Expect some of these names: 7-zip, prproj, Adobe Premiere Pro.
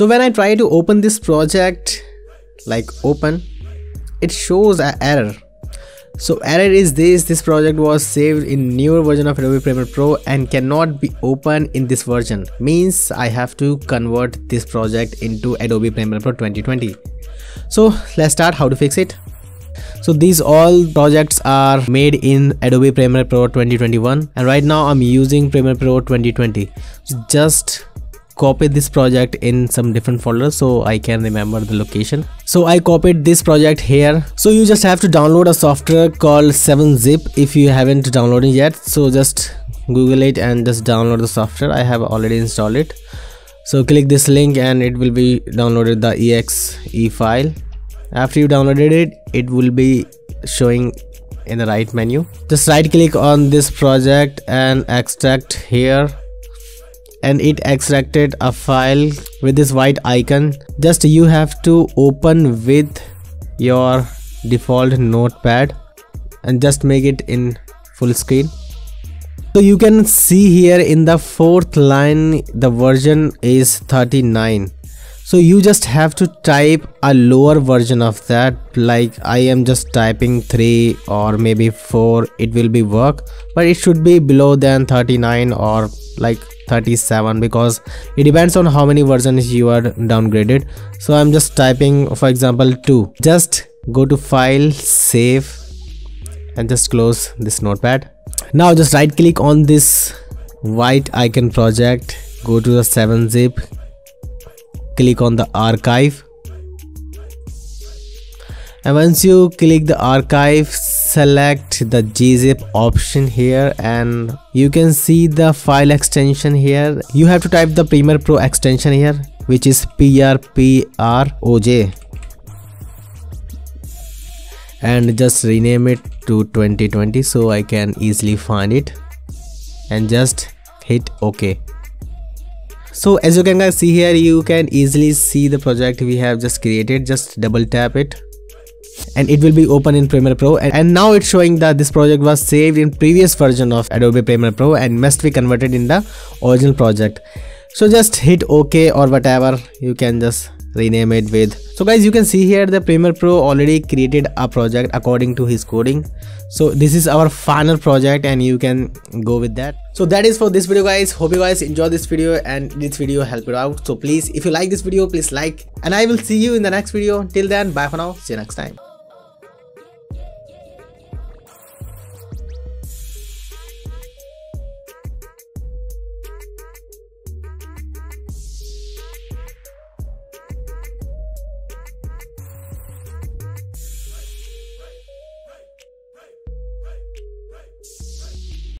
So when I try to open this project, like open, it shows an error. So error is this project was saved in newer version of Adobe Premiere Pro and cannot be opened in this version. Means I have to convert this project into Adobe Premiere Pro 2020. So let's start how to fix it. So these all projects are made in Adobe Premiere Pro 2021 and right now I'm using Premiere Pro 2020. So just copy this project in some different folders so I can remember the location. So I copied this project here. So you just have to download a software called 7-zip if you haven't downloaded yet. So just Google it and just download the software. I have already installed it. So click this link and it will be downloaded the exe file. After you downloaded it, it will be showing in the right menu. Just right click on this project and extract here. And it extracted a file with this white icon. Just you have to open with your default notepad and just make it in full screen. So you can see here in the fourth line the version is 39. So you just have to type a lower version of that, like I am just typing 3 or maybe 4, it will be work, but it should be below than 39 or like 37 because it depends on how many versions you are downgraded. So I'm just typing for example 2. Just go to file, save and just close this notepad. Now just right click on this white icon project, go to the 7-zip. Click on the archive and once you click the archive, select the gzip option here and you can see the file extension here. You have to type the Premiere Pro extension here, which is prproj, and just rename it to 2020 so I can easily find it and just hit OK. So as you can guys see here, you can easily see the project we have just created. Just double tap it and it will be open in Premiere Pro, and now it's showing that this project was saved in previous version of Adobe Premiere Pro and must be converted in the original project. So just hit OK or whatever, you can just rename it with. So guys, you can see here the Premiere Pro already created a project according to his coding. So this is our final project and you can go with that. So that is for this video guys. Hope you guys enjoyed this video and this video helped it out. So please, if you like this video, please like, and I will see you in the next video. Till then, bye for now. See you next time.